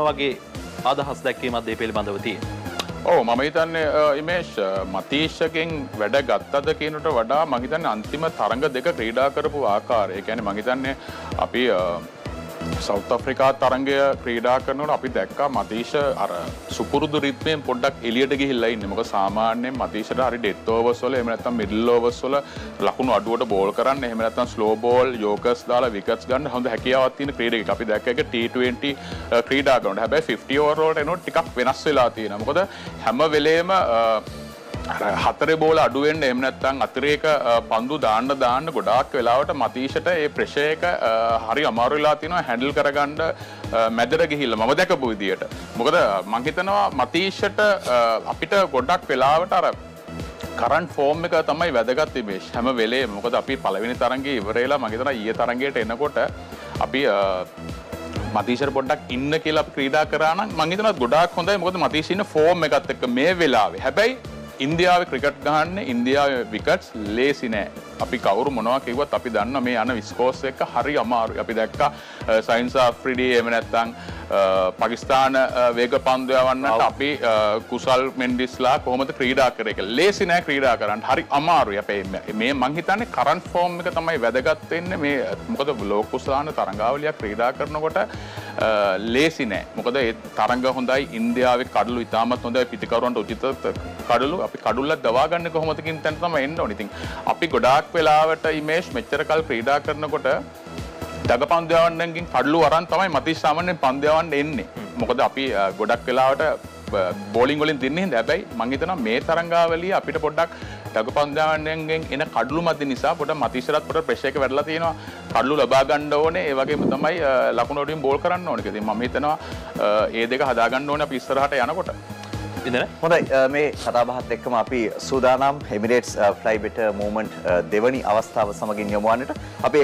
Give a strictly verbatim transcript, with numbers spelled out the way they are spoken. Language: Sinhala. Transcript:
මොනවගේ අදහස් දැක්වීමක්ද මේ පිළිබඳව තියෙන්නේ? ඔව් මම හිතන්නේ ඉමේෂ් මතීෂගෙන් වැඩ ගත්තද කියනට වඩා මම හිතන්නේ අන්තිම තරඟ දෙක ක්‍රීඩා කරපු ආකාරය. ඒ කියන්නේ මම හිතන්නේ අපි සවුත් අප්‍රිකා තරංගය ක්‍රීඩා කරනකොට අපි දැක්කා මතීෂ අර සුපුරුදු රිද්මයෙන් පොඩ්ඩක් එළියට ගිහිල්ලා ඉන්නේ. මොකද සාමාන්‍යයෙන් මතීෂට හරි ඩෙත් ඕවර්ස් වල එහෙම නැත්නම් මිඩල් ඕවර්ස් වල ලකුණු අඩුවට බෝල් කරන්න එහෙම නැත්නම් ස්ලෝ බෝල් යෝකර්ස් දාලා විකට්ස් ගන්න හොඳ හැකියාවක් තියෙන ක්‍රීඩකෙක්. අපි දැක්ක එක ටී ට්වෙන්ටි ක්‍රීඩා කරනකොට හැබැයි ෆිෆ්ටි ඕවර් වලට එනකොට ටිකක් වෙනස් වෙලා තියෙනවා. මොකද හැම වෙලේම හතරේ බෝල අඩු වෙන්න එහෙම නැත්නම් අතිරේක පන්දු දාන්න දාන්න ගොඩාක් වෙලාවට මතීෂට ඒ ප්‍රෙෂර් එක හරි අමාරු වෙලා තිනවා හැන්ඩල් කරගන්න මැදට ගිහිල්ලා මම දැකපු විදියට. මොකද මම හිතනවා මතීෂට අපිට ගොඩක් වෙලාවට අර කරන්ට් ෆෝම් එක තමයි වැදගත් ඉමේෂ් හැම වෙලේම. මොකද අපි පළවෙනි තරඟේ ඉවරේලා මම හිතනවා ඊයේ තරඟයට එනකොට අපි මතීෂර් පොඩ්ඩක් ඉන්න කියලා ක්‍රීඩා කරා නම් මම හිතනවා ගොඩාක් හොඳයි. මොකද මතීෂ ඉන්න ෆෝම් එකත් එක්ක මේ වෙලාවේ. හැබැයි ඉන්දියාවේ ක්‍රිකට් ගහන්න ඉන්දියාවේ විකට්ස් ලේසි නෑ. අපි කවුරු මොනවා කිව්වත් අපි දන්නවා මේ යන විස්කෝස් එක හරි අමාරුයි. අපි දැක්කා සයින්ස් ආෆ්‍රිඩි එහෙම නැත්නම් පාකිස්තාන වේග පන්දු යවන්නත් අපි කුසල් මෙන්ඩිස්ලා කොහොමද ක්‍රීඩා කරේ කියලා. ලේසි නෑ ක්‍රීඩා කරන්න. හරි අමාරුයි. හැබැයි මේ මං හිතන්නේ කරන්ට් ෆෝම් එක තමයි වැදගත් වෙන්නේ මේ. මොකද ලෝක කුසලාන තරඟාවලියක් ක්‍රීඩා කරනකොට ලේසි නෑ. මොකද ඒ තරඟ හොඳයි. ඉන්දියාවේ කඩළු ඉතාමත් හොඳයි. පිටිකරුවන්ට උචිත කඩළු අපි කඩුල්ලක් දවා ගන්න කොහොමද කියන තැන තමයි එන්න ඕනේ. ඉතින් අපි ගොඩාක් වෙලාවට ඉමේෂ් මෙච්චර කල් ක්‍රීඩා කරනකොට දඟ පන්දයවන්නකින් කඩළු අරන් තමයි මතීෂ් සාමාන්‍යයෙන් පන්දයවන්න එන්නේ. මොකද අපි ගොඩක් වෙලාවට බෝලින් වලින් දින්නේ. හැබැයි මම හිතනවා මේ තරඟාවලිය අපිට පොඩ්ඩක් දඟ පන්දයවන්නකින් එන කඩළු මැද නිසා පොඩ මතීෂරත් පොඩ ප්‍රෙෂර් එක වැඩිලා තියෙනවා. කඩළු ලබා ගන්න ඕනේ. ඒ වගේම තමයි ලකුණු වලින් බෝල් කරන්න ඕනේ කියලා. ඉතින් මම හිතනවා මේ දෙක හදා ගන්න ඕනේ අපි ඉස්සරහට යනකොට. හොඳයි මේ කතාබහත් එක්කම අපි සූදානම් එමිරේට්ස් ෆ්ලයි බෙටර් මූවමන්ට් දෙවනි අවස්ථාව සමගින් යොමු වන්නට. අපි